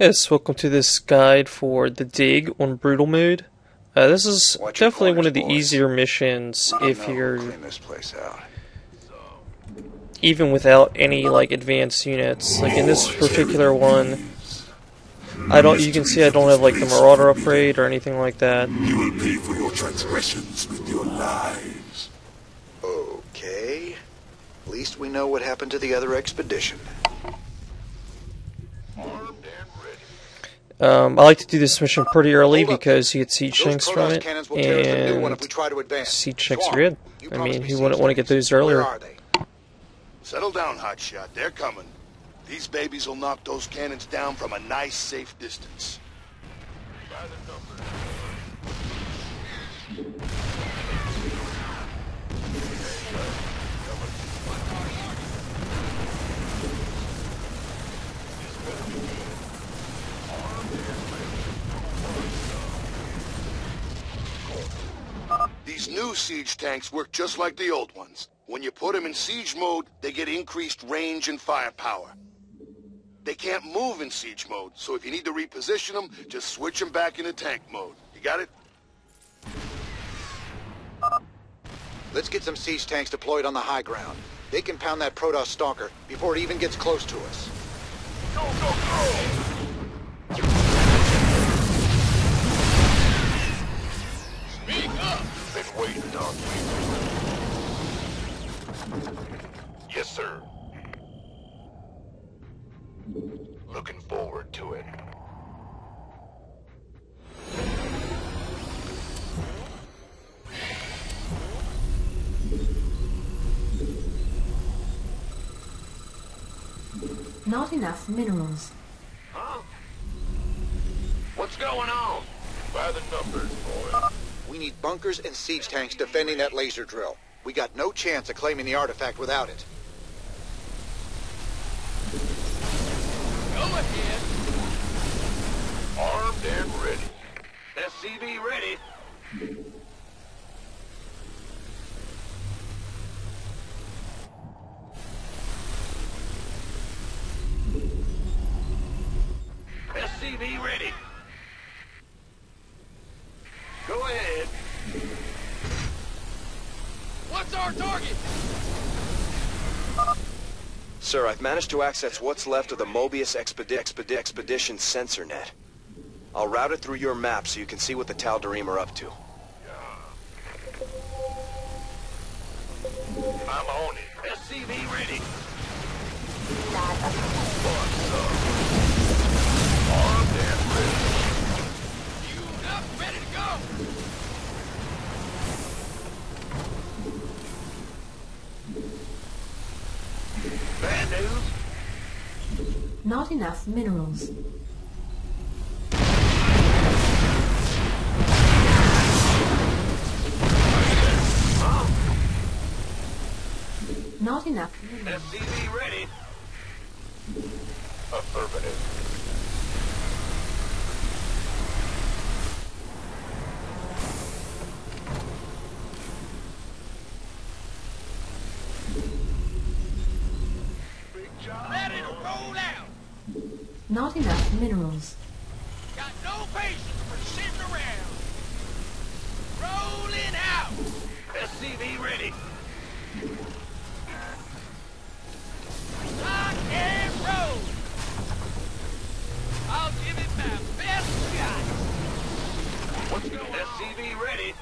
Yes, welcome to this guide for The Dig on Brutal Mode. This is definitely one of the easier missions if you're even without any like advanced units. Like in this particular one, you can see I don't have like the Marauder upgrade or anything like that. You will pay for your transgressions with your lives. Okay. At least we know what happened to the other expedition. I like to do this mission pretty early because you get siege tanks from it, and siege tanks are good. I mean, who wouldn't want to get those earlier? Settle down, hotshot. They're coming. These babies will knock those cannons down from a nice, safe distance. These new siege tanks work just like the old ones. When you put them in siege mode, they get increased range and firepower. They can't move in siege mode, so if you need to reposition them, just switch them back into tank mode. You got it? Let's get some siege tanks deployed on the high ground. They can pound that Protoss stalker before it even gets close to us. Go, go, go! Yes, sir. Looking forward to it. Not enough minerals. Huh? What's going on? By the numbers, boy. We need bunkers and siege tanks defending that laser drill. We got no chance of claiming the artifact without it. Go ahead. Armed and ready. SCV ready. SCV ready. Go ahead. What's our target? Sir, I've managed to access what's left of the Mobius Expedition sensor net. I'll route it through your map so you can see what the Tal'Darim are up to. I'm on it. SCV ready. Armed and ready. You up, ready to go? Not enough minerals. Not enough minerals. SCV ready. Affirmative. Not enough minerals. Got no patience for sitting around. Rolling out. SCV ready. Lock and roll. I'll give it my best shot. What's going on? SCV ready.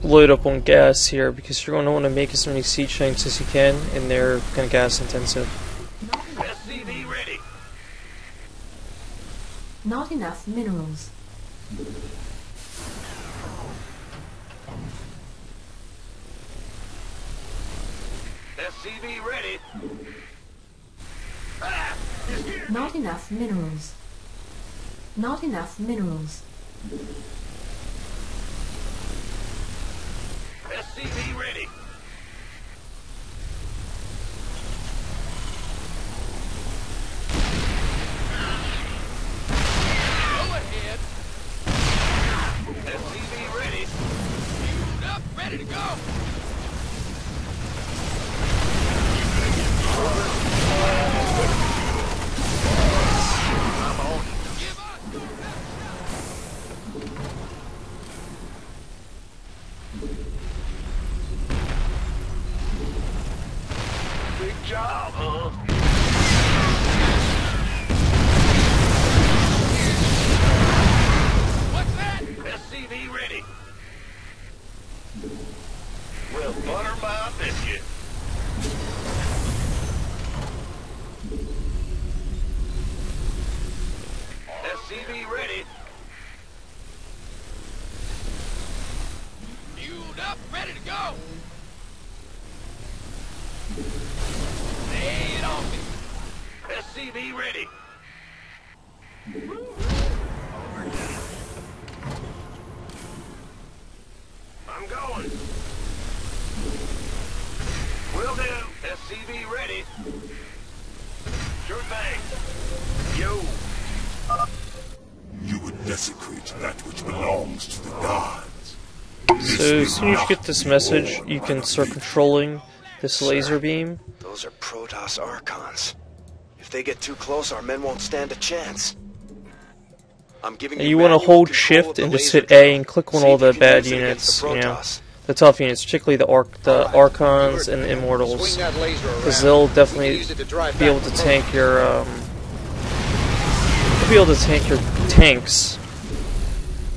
Load up on gas here because you're going to want to make as many siege tanks as you can, and they're kind of gas intensive. SCV ready. Not enough minerals. SCV ready. Not enough minerals. Not enough minerals. SCV ready. Go ahead. ready to go! So as soon as you get this message, you can start controlling this laser beam. Those are Protoss archons. If they get too close, our men won't stand a chance. I'm giving you want to hold shift and just hit A and click on all the bad units, you know, the tough units, particularly the archons and the immortals, because they'll definitely be able to tank your tanks.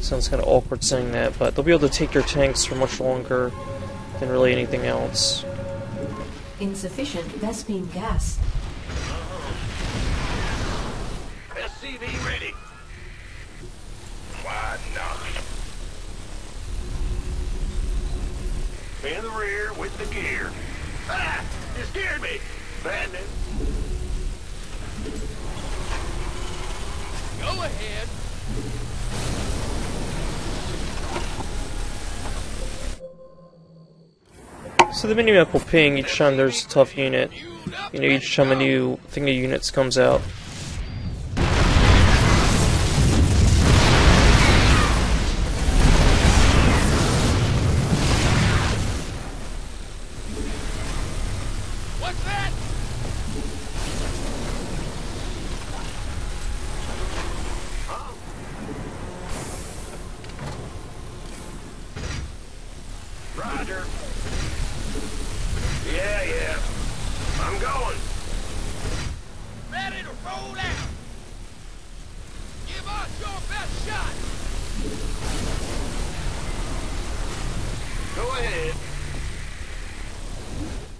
Sounds kind of awkward saying that, but they'll be able to take your tanks for much longer than really anything else. Insufficient vespene gas. SCV ready. Why not? In the rear with the gear. Ah! You scared me! Bandit! Go ahead! So the minimap will ping each time there's a tough unit. You know, each time a new thing of units comes out.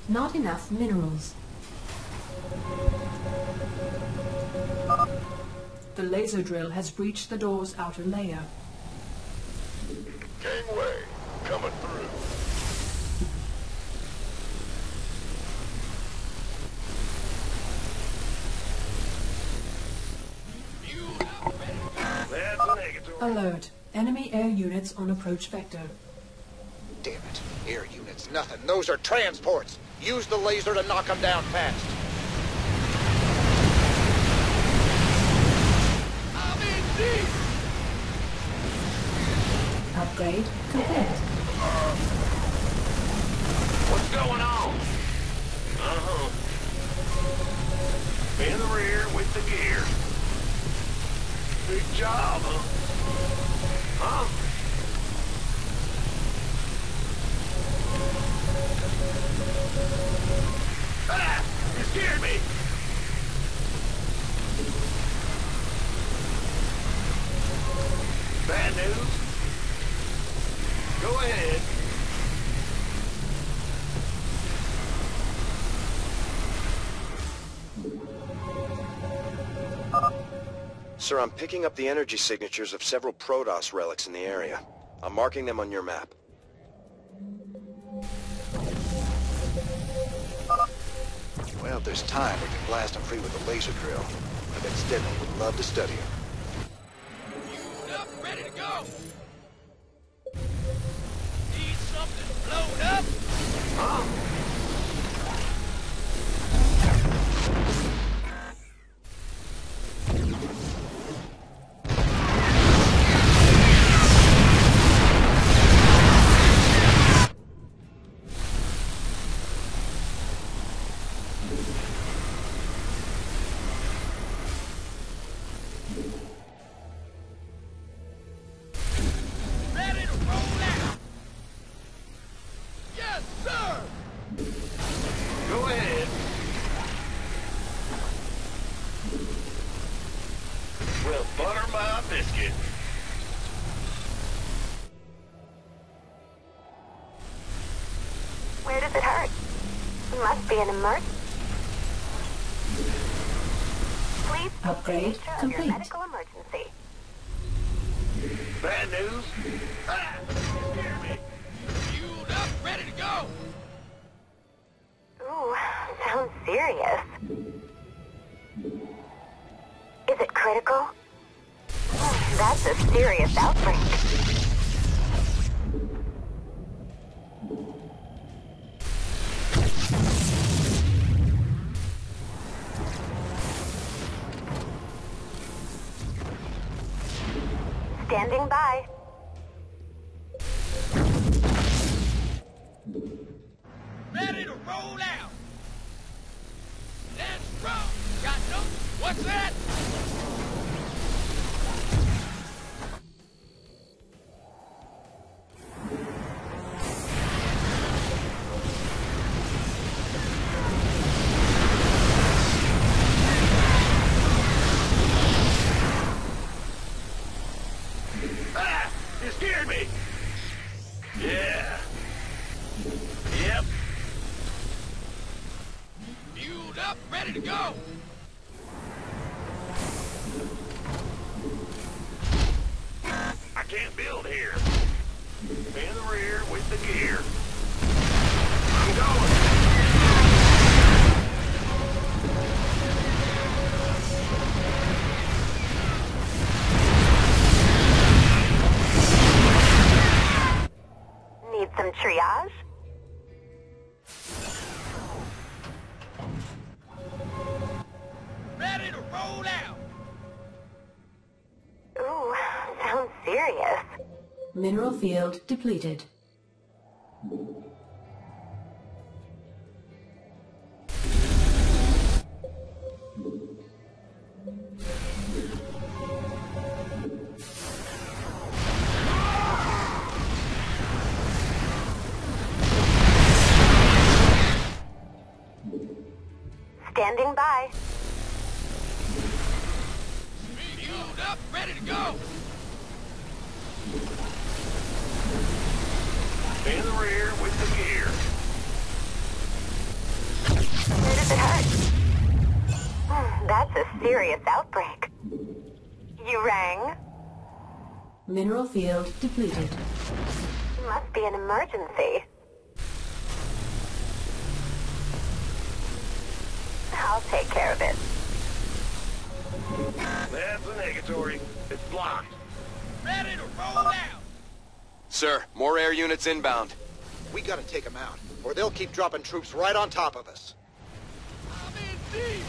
Not enough minerals. The laser drill has breached the door's outer layer. Gangway coming through. Alert. Enemy air units on approach vector. Damn it. Air units, nothing. Those are transports. Use the laser to knock them down fast. I'm in deep. Upgrade complete. What's going on? In the rear with the gear. Big job, huh? Ah! You scared me! Bad news! Go ahead! Sir, I'm picking up the energy signatures of several Protoss relics in the area. I'm marking them on your map. Well, if there's time, we can blast them free with the laser drill. I bet Stedman would love to study them. Fueled up, ready to go! Need something blown up? Huh? if it hurts. It must be an emergency. Please upgrade complete. Your medical emergency. Bad news? Ah, hear me. Fueled up, ready to go. Ooh, sounds serious. Is it critical? Oh, that's a serious outbreak. Standing by. Ready to roll out. Let's roll. Got no. What's that? Mineral field depleted. Standing by. Fueled up, ready to go. In the rear with the gear. Where does it hurt? That's a serious outbreak. You rang? Mineral field depleted. Must be an emergency. I'll take care of it. That's a negatory. It's blocked. Ready to roll out! Sir, more air units inbound. We gotta take them out, or they'll keep dropping troops right on top of us. I'm in deep!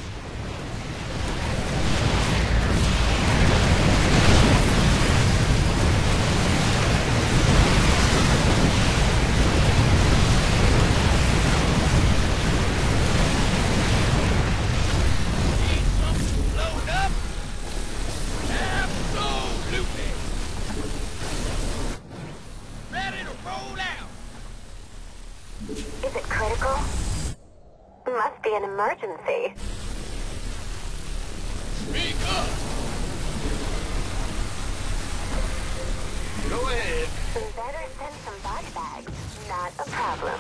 An emergency. Speak up. Go ahead. Better send some body bags. Not a problem.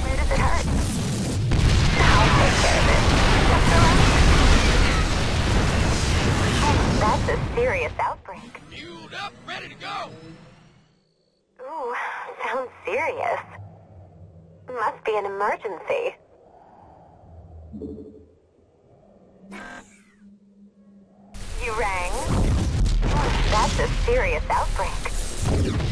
Where does it hurt? I'll take care of it. Oh, that's a serious outbreak. Fueled up, ready to go. Ooh, sounds serious. Must be an emergency. You rang? That's a serious outbreak.